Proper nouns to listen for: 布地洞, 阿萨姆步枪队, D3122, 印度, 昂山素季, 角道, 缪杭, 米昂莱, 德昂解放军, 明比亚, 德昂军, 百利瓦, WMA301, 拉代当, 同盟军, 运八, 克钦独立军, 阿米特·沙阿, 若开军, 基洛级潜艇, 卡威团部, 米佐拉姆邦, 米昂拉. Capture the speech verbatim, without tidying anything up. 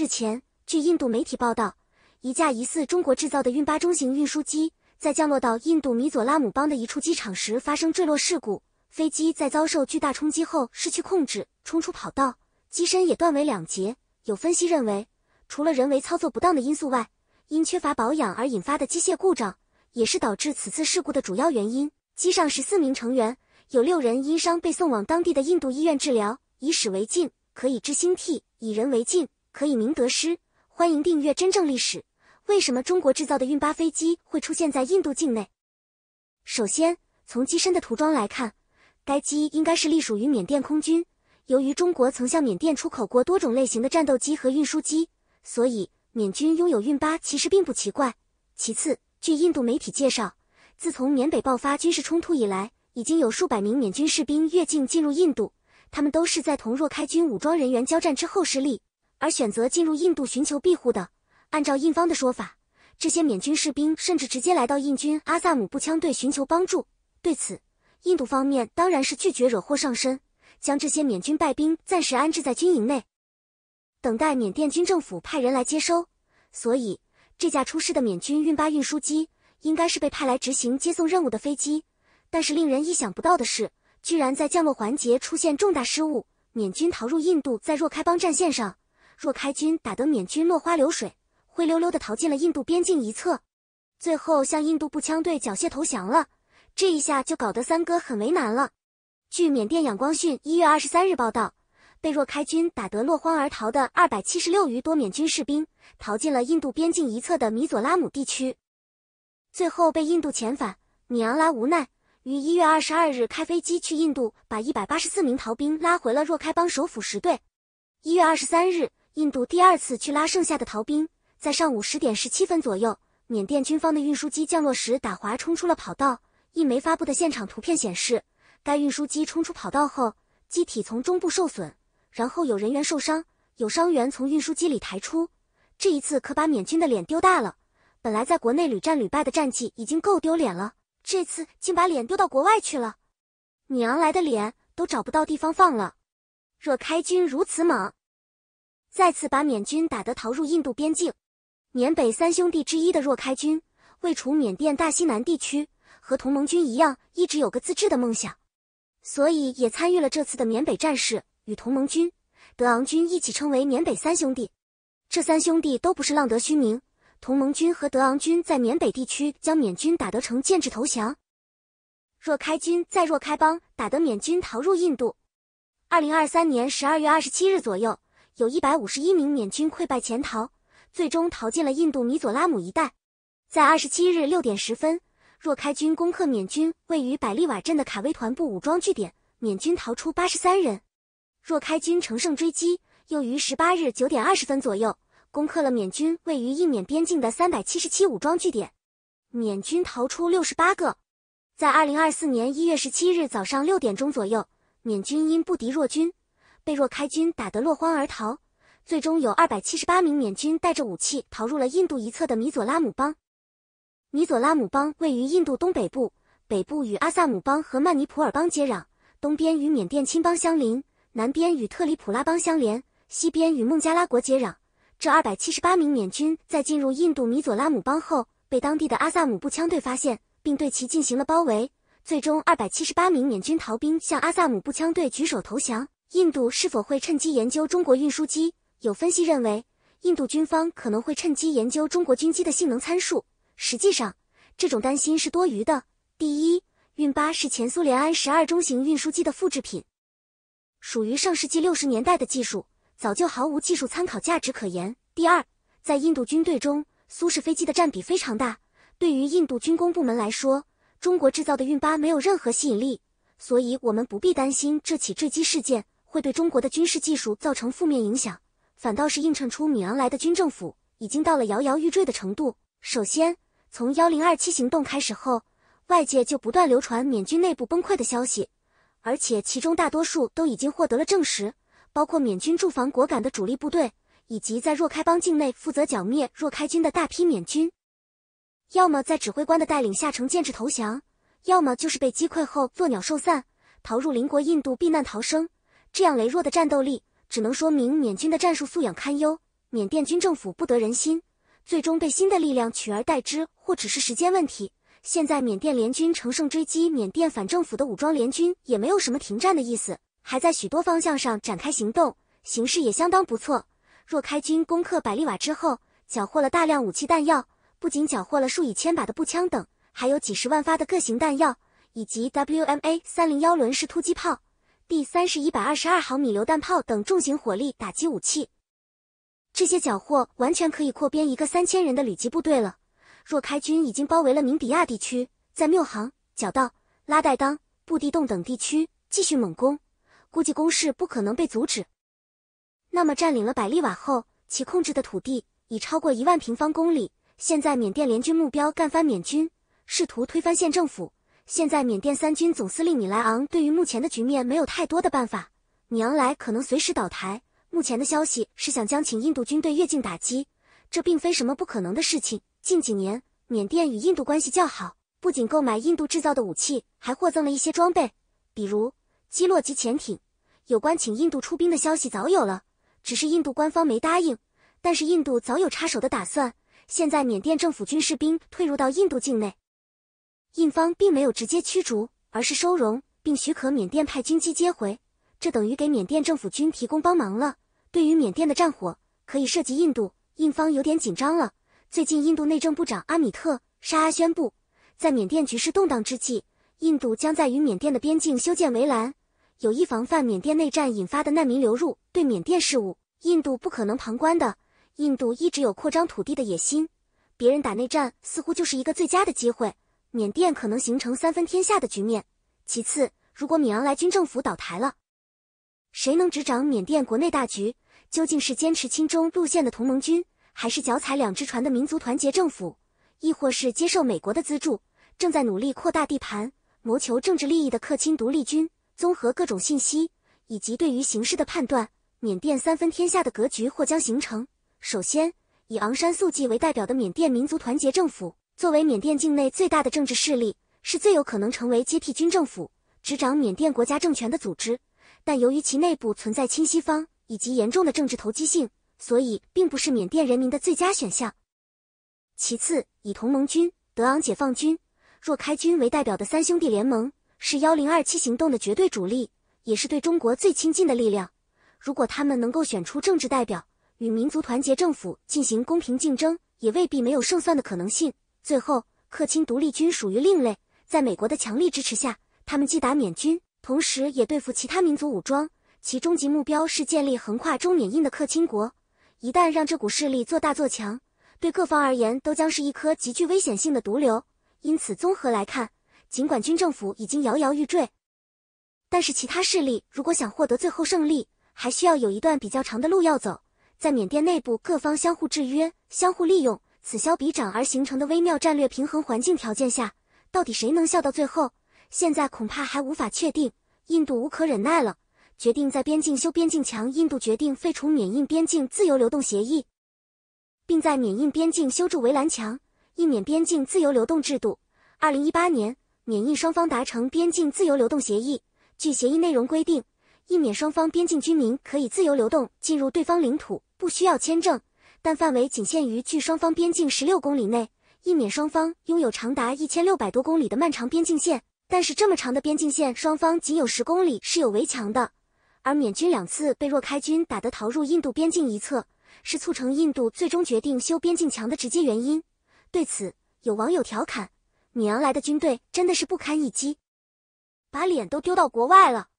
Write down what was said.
日前，据印度媒体报道，一架疑似中国制造的运八中型运输机在降落到印度米佐拉姆邦的一处机场时发生坠落事故，飞机在遭受巨大冲击后失去控制，冲出跑道，机身也断为两截。有分析认为，除了人为操作不当的因素外，因缺乏保养而引发的机械故障也是导致此次事故的主要原因。机上十四名成员，有六人因伤被送往当地的印度医院治疗。以史为镜，可以知兴替；以人为镜，可以明得失。欢迎订阅《真正历史》。为什么中国制造的运八飞机会出现在印度境内？首先，从机身的涂装来看，该机应该是隶属于缅甸空军。由于中国曾向缅甸出口过多种类型的战斗机和运输机，所以缅军拥有运八其实并不奇怪。其次，据印度媒体介绍，自从缅北爆发军事冲突以来，已经有数百名缅军士兵越境进入印度，他们都是在同若开军武装人员交战之后失利，而选择进入印度寻求庇护的。按照印方的说法，这些缅军士兵甚至直接来到印军阿萨姆步枪队寻求帮助。对此，印度方面当然是拒绝惹祸上身，将这些缅军败兵暂时安置在军营内，等待缅甸军政府派人来接收。所以这架出事的缅军运八运输机应该是被派来执行接送任务的飞机，但是令人意想不到的是，居然在降落环节出现重大失误。缅军逃入印度在若开邦战线上，若开军打得缅军落花流水，灰溜溜地逃进了印度边境一侧，最后向印度步枪队缴械投降了。这一下就搞得三哥很为难了。据缅甸仰光讯一月二十三日报道，被若开军打得落荒而逃的二百七十六余多缅军士兵逃进了印度边境一侧的米佐拉姆地区，最后被印度遣返。米昂拉无奈于一月二十二日开飞机去印度，把一百八十四名逃兵拉回了若开邦首府石队。一月二十三日，印度第二次去拉剩下的逃兵，在上午十点十七分左右，缅甸军方的运输机降落时打滑冲出了跑道。印媒发布的现场图片显示，该运输机冲出跑道后，机体从中部受损，然后有人员受伤，有伤员从运输机里抬出。这一次可把缅军的脸丢大了，本来在国内屡战屡败的战绩已经够丢脸了，这次竟把脸丢到国外去了，娘来的脸都找不到地方放了。若开军如此猛，再次把缅军打得逃入印度边境。缅北三兄弟之一的若开军，位处缅甸大西南地区，和同盟军一样一直有个自治的梦想，所以也参与了这次的缅北战事，与同盟军、德昂军一起称为缅北三兄弟。这三兄弟都不是浪得虚名，同盟军和德昂军在缅北地区将缅军打得成建制投降。若开军在若开邦打得缅军逃入印度。二零二三年十二月二十七日左右，有一百五十一名缅军溃败潜逃，最终逃进了印度米佐拉姆一带。在二十七日六点十分，若开军攻克缅军位于百利瓦镇的卡威团部武装据点，缅军逃出八十三人。若开军乘胜追击，又于十八日九点二十分左右攻克了缅军位于印缅边境的三百七十七武装据点，缅军逃出六十八个。在二零二四年一月十七日早上六点钟左右，缅军因不敌若军，被若开军打得落荒而逃，最终有二百七十八名缅军带着武器逃入了印度一侧的米佐拉姆邦。米佐拉姆邦位于印度东北部，北部与阿萨姆邦和曼尼普尔邦接壤，东边与缅甸亲邦相邻，南边与特里普拉邦相连，西边与孟加拉国接壤。这二百七十八名缅军在进入印度米佐拉姆邦后，被当地的阿萨姆步枪队发现，并对其进行了包围，最终二百七十八名缅军逃兵向阿萨姆步枪队举手投降。印度是否会趁机研究中国运输机？有分析认为，印度军方可能会趁机研究中国军机的性能参数。实际上，这种担心是多余的。第一，运八是前苏联安十二中型运输机的复制品，属于上世纪六十年代的技术，早就毫无技术参考价值可言。第二，在印度军队中，苏式飞机的占比非常大，对于印度军工部门来说，中国制造的运八没有任何吸引力，所以我们不必担心这起坠机事件会对中国的军事技术造成负面影响，反倒是映衬出米昂莱的军政府已经到了摇摇欲坠的程度。首先，从一零二七行动开始后，外界就不断流传缅军内部崩溃的消息，而且其中大多数都已经获得了证实，包括缅军驻防果敢的主力部队，以及在若开邦境内负责剿灭若开军的大批缅军，要么在指挥官的带领下成建制投降，要么就是被击溃后作鸟兽散，逃入邻国印度避难逃生。这样羸弱的战斗力，只能说明缅军的战术素养堪忧。缅甸军政府不得人心，最终被新的力量取而代之，或只是时间问题。现在缅甸联军乘胜追击缅甸反政府的武装联军，也没有什么停战的意思，还在许多方向上展开行动，形势也相当不错。若开军攻克百利瓦之后，缴获了大量武器弹药，不仅缴获了数以千把的步枪等，还有几十万发的各型弹药，以及 W M A 三零一 轮式突击炮、D 三十一百二十二毫米榴弹炮等重型火力打击武器。这些缴获完全可以扩编一个三千人的旅级部队了。若开军已经包围了明比亚地区，在缪杭、角道、拉代当、布地洞等地区继续猛攻，估计攻势不可能被阻止。那么占领了百利瓦后，其控制的土地已超过一万平方公里。现在缅甸联军目标干翻缅军，试图推翻县政府。现在缅甸三军总司令米莱昂对于目前的局面没有太多的办法，米昂莱可能随时倒台。目前的消息是想将请印度军队越境打击，这并非什么不可能的事情。近几年，缅甸与印度关系较好，不仅购买印度制造的武器，还获赠了一些装备，比如基洛级潜艇。有关请印度出兵的消息早有了，只是印度官方没答应，但是印度早有插手的打算。现在缅甸政府军士兵退入到印度境内，印方并没有直接驱逐，而是收容并许可缅甸派军机接回，这等于给缅甸政府军提供帮忙了。对于缅甸的战火可以涉及印度，印方有点紧张了。最近印度内政部长阿米特·沙阿宣布，在缅甸局势动荡之际，印度将在与缅甸的边境修建围栏，有意防范缅甸内战引发的难民流入。对缅甸事务，印度不可能旁观的，印度一直有扩张土地的野心，别人打内战似乎就是一个最佳的机会，缅甸可能形成三分天下的局面。其次，如果米昂莱军政府倒台了，谁能执掌缅甸国内大局？究竟是坚持亲中路线的同盟军，还是脚踩两只船的民族团结政府，亦或是接受美国的资助，正在努力扩大地盘，谋求政治利益的克钦独立军？综合各种信息以及对于形势的判断，缅甸三分天下的格局或将形成。首先，以昂山素季为代表的缅甸民族团结政府，作为缅甸境内最大的政治势力，是最有可能成为接替军政府执掌缅甸国家政权的组织。但由于其内部存在亲西方以及严重的政治投机性，所以并不是缅甸人民的最佳选项。其次，以同盟军、德昂解放军、若开军为代表的三兄弟联盟，是一零二七行动的绝对主力，也是对中国最亲近的力量。如果他们能够选出政治代表，与民族团结政府进行公平竞争，也未必没有胜算的可能性。最后，克钦独立军属于另类，在美国的强力支持下，他们击打缅军，同时也对付其他民族武装，其终极目标是建立横跨中缅印的克钦国。一旦让这股势力做大做强，对各方而言都将是一颗极具危险性的毒瘤。因此，综合来看，尽管军政府已经摇摇欲坠，但是其他势力如果想获得最后胜利，还需要有一段比较长的路要走。在缅甸内部，各方相互制约、相互利用，此消彼长而形成的微妙战略平衡环境条件下，到底谁能笑到最后，现在恐怕还无法确定。印度无可忍耐了，决定在边境修边境墙。印度决定废除缅印边境自由流动协议，并在缅印边境修筑围栏墙，印缅边境自由流动制度。二零一八年，缅印双方达成边境自由流动协议，据协议内容规定，印缅双方边境居民可以自由流动进入对方领土，不需要签证，但范围仅限于距双方边境十六公里内。印缅双方拥有长达一千六百多公里的漫长边境线，但是这么长的边境线双方仅有十公里是有围墙的。而缅军两次被若开军打得逃入印度边境一侧，是促成印度最终决定修边境墙的直接原因。对此，有网友调侃，米昂莱的军队真的是不堪一击，把脸都丢到国外了。